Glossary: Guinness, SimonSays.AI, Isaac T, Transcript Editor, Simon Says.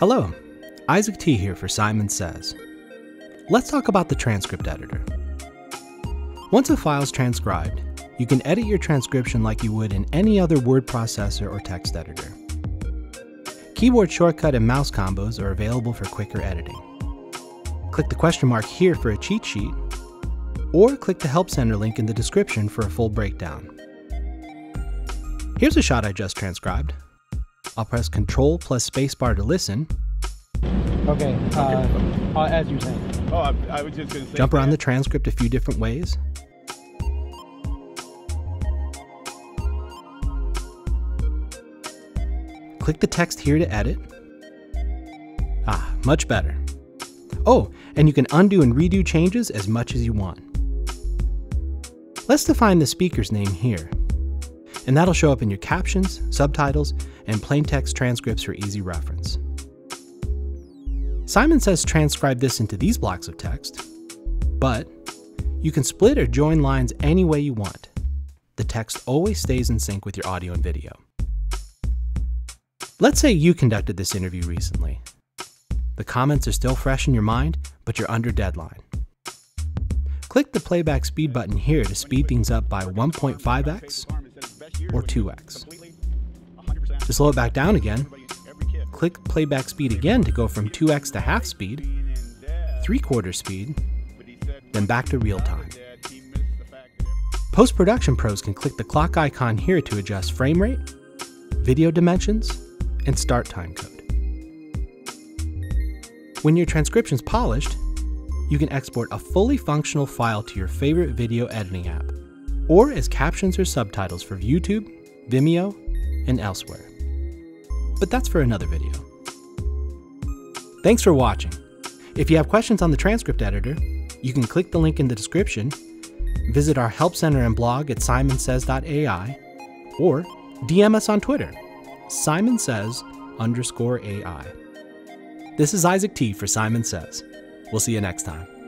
Hello, Isaac T here for Simon Says. Let's talk about the transcript editor. Once a file is transcribed, you can edit your transcription like you would in any other word processor or text editor. Keyboard shortcut and mouse combos are available for quicker editing. Click the question mark here for a cheat sheet, or click the Help Center link in the description for a full breakdown. Here's a shot I just transcribed. I'll press Ctrl plus spacebar to listen. Okay, as you're saying. I was just going to say. Jump around the transcript a few different ways. Click the text here to edit. Ah, much better. Oh, and you can undo and redo changes as much as you want. Let's define the speaker's name here, and that'll show up in your captions, subtitles, and plain text transcripts for easy reference. Simon says transcribe this into these blocks of text, but you can split or join lines any way you want. The text always stays in sync with your audio and video. Let's say you conducted this interview recently. The comments are still fresh in your mind, but you're under deadline. Click the playback speed button here to speed things up by 1.5x or 2x. To slow it back down again, click playback speed again to go from 2x to half speed, three-quarter speed, then back to real time. Post-production pros can click the clock icon here to adjust frame rate, video dimensions, and start time code. When your transcription's polished, you can export a fully functional file to your favorite video editing app, or as captions or subtitles for YouTube, Vimeo, and elsewhere. But that's for another video. Thanks for watching. If you have questions on the transcript editor, you can click the link in the description, visit our Help Center and blog at SimonSays.AI, or DM us on Twitter, SimonSays_AI. This is Isaac T for Simon Says. We'll see you next time.